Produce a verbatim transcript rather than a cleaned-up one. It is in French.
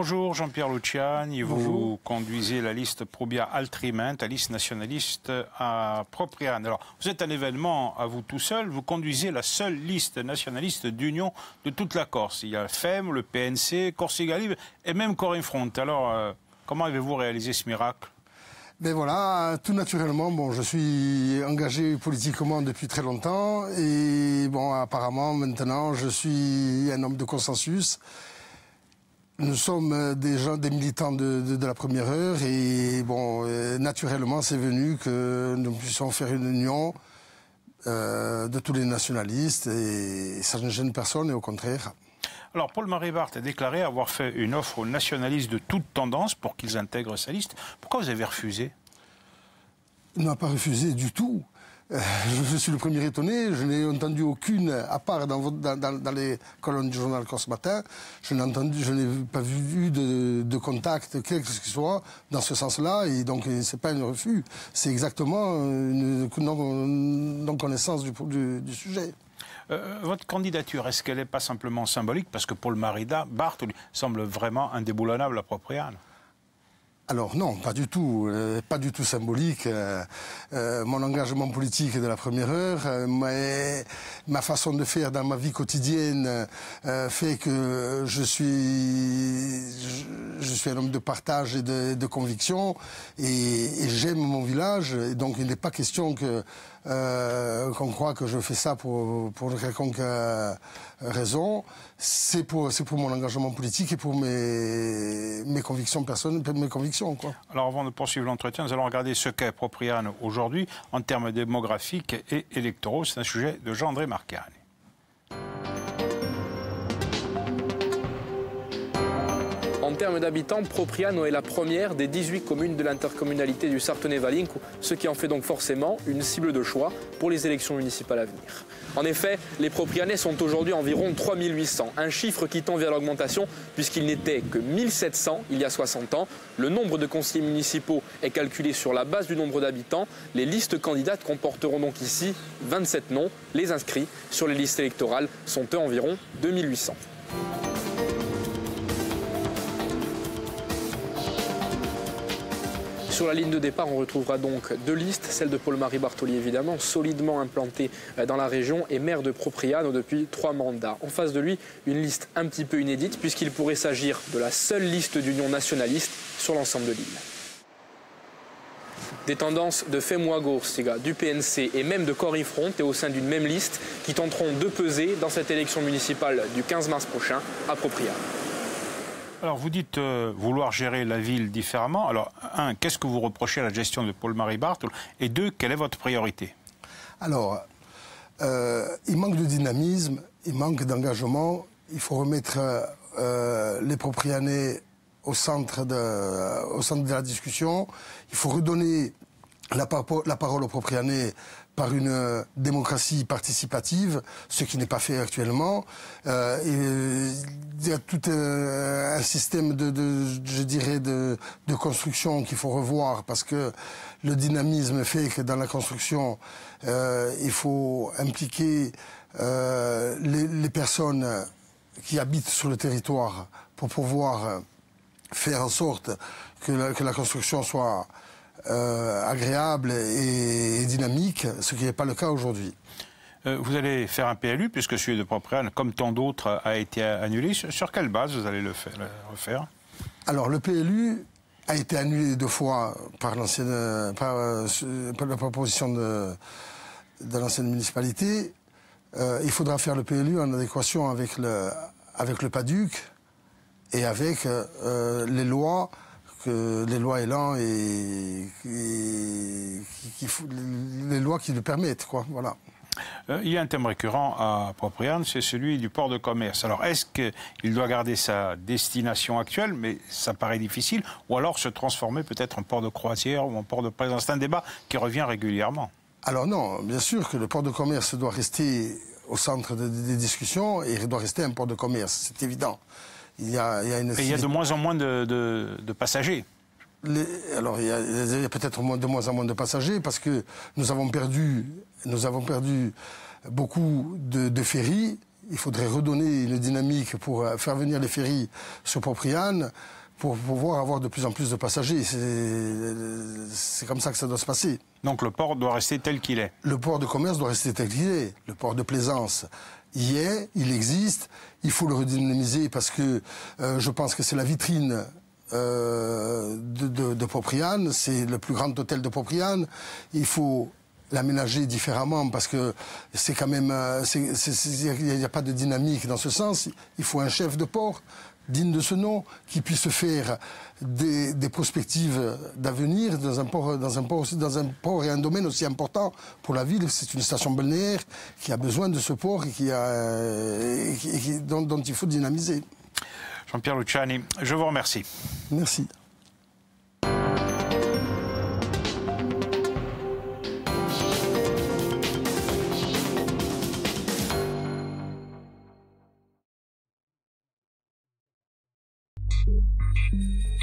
Bonjour Jean-Pierre Luciani, vous Bonjour. Conduisez la liste Probia Altriment, la liste nationaliste à Propriano. Alors, vous êtes un événement à vous tout seul, vous conduisez la seule liste nationaliste d'union de toute la Corse. Il y a F E M, le P N C, Corsica Libre et même Corinne Front. Alors, euh, comment avez-vous réalisé ce miracle ? Ben voilà, tout naturellement, bon, je suis engagé politiquement depuis très longtemps et bon, apparemment, maintenant, je suis un homme de consensus. Nous sommes des gens, des militants de, de, de la première heure et bon, euh, naturellement, c'est venu que nous puissions faire une union euh, de tous les nationalistes et ça ne gêne personne et au contraire. Alors, Paul-Marie Barthes a déclaré avoir fait une offre aux nationalistes de toute tendance pour qu'ils intègrent sa liste. Pourquoi vous avez refusé? Il n'a pas refusé du tout. Euh, je suis le premier étonné. Je n'ai entendu aucune, à part dans, dans, dans les colonnes du journal Corse Matin, je n'ai entendu, je n'ai pas vu de, de contact, quel que ce soit, dans ce sens-là. Et donc, ce n'est pas un refus. C'est exactement une non-connaissance non du, du, du sujet. Euh, votre candidature, est-ce qu'elle n'est pas simplement symbolique? Parce que Paul-Marie Bartoli semble vraiment indéboulonnable à Propriano. Alors non, pas du tout, euh, pas du tout symbolique. Euh, euh, mon engagement politique est de la première heure, euh, mais ma façon de faire dans ma vie quotidienne euh, fait que je suis, je, je suis un homme de partage et de, de conviction, et, et j'aime mon village. Et donc il n'est pas question que euh, qu'on croit que je fais ça pour pour quelconque euh, raison. C'est pour c'est pour mon engagement politique et pour mes mes convictions personnelles, mes convictions. Quoi. Alors avant de poursuivre l'entretien, nous allons regarder ce qu'est Propriano aujourd'hui en termes démographiques et électoraux. C'est un sujet de Jean-André Marquiani. En termes d'habitants, Propriano est la première des dix-huit communes de l'intercommunalité du Sartenais-Valinco, ce qui en fait donc forcément une cible de choix pour les élections municipales à venir. En effet, les Proprianais sont aujourd'hui environ trois mille huit cents, un chiffre qui tend vers l'augmentation puisqu'il n'était que mille sept cents il y a soixante ans. Le nombre de conseillers municipaux est calculé sur la base du nombre d'habitants. Les listes candidates comporteront donc ici vingt-sept noms. Les inscrits sur les listes électorales sont eux environ deux mille huit cents. Sur la ligne de départ, on retrouvera donc deux listes, celle de Paul-Marie Bartoli évidemment, solidement implantée dans la région et maire de Propriano depuis trois mandats. En face de lui, une liste un petit peu inédite puisqu'il pourrait s'agir de la seule liste d'union nationaliste sur l'ensemble de l'île. Des tendances de Femu a Corsica, du P N C et même de Corinne Front et au sein d'une même liste qui tenteront de peser dans cette élection municipale du quinze mars prochain à Propriano. Alors, vous dites euh, vouloir gérer la ville différemment. Alors, un, qu'est-ce que vous reprochez à la gestion de Paul-Marie Barthes? Et deux, quelle est votre priorité? Alors, euh, il manque de dynamisme, il manque d'engagement. Il faut remettre euh, les Proprianais au centre, de, au centre de la discussion. Il faut redonner la, papo, la parole aux Proprianais par une démocratie participative, ce qui n'est pas fait actuellement. Euh, et, il y a tout un, un système de, de, je dirais, de, de construction qu'il faut revoir parce que le dynamisme fait que dans la construction, euh, il faut impliquer euh, les, les personnes qui habitent sur le territoire pour pouvoir faire en sorte que la, que la construction soit Euh, agréable et, et dynamique, ce qui n'est pas le cas aujourd'hui. Euh, vous allez faire un P L U, puisque celui de Propriano, comme tant d'autres, a été annulé. Sur, sur quelle base vous allez le faire, le refaire? Alors, le P L U a été annulé deux fois par, l'ancienne, par, par la proposition de, de l'ancienne municipalité. Euh, il faudra faire le P L U en adéquation avec le, avec le PADUC et avec euh, les lois que les lois Elan et, et qui, qui, les lois qui le permettent, quoi. Voilà. Euh, il y a un thème récurrent à Propriano, c'est celui du port de commerce. Alors, est-ce qu'il doit garder sa destination actuelle, mais ça paraît difficile, ou alors se transformer peut-être en port de croisière ou en port de plaisance? C'est un débat qui revient régulièrement. Alors non, bien sûr que le port de commerce doit rester au centre des, des discussions et doit rester un port de commerce, c'est évident. Il y a, il y a une... Et il y a de moins en moins de, de, de passagers. Les, alors, il y a, il y a peut-être de moins en moins de passagers parce que nous avons perdu, nous avons perdu beaucoup de, de ferries il faudrait redonner une dynamique pour faire venir les ferries sur Propriano pour pouvoir avoir de plus en plus de passagers. C'est comme ça que ça doit se passer. Donc le port doit rester tel qu'il est. Le port de commerce doit rester tel qu'il est. Le port de plaisance y est, il existe, il faut le redynamiser parce que euh, je pense que c'est la vitrine euh, de, de, de Propriano, c'est le plus grand hôtel de Propriano. Il faut l'aménager différemment parce que c'est quand même, il n'y a pas de dynamique dans ce sens. Il faut un chef de port digne de ce nom qui puisse faire des, des prospectives d'avenir dans un port, dans un port aussi, dans un port et un domaine aussi important pour la ville. C'est une station balnéaire qui a besoin de ce port et qui a, et qui, et qui, dont, dont il faut dynamiser. Jean-Pierre Luciani, je vous remercie. Merci. Thank you.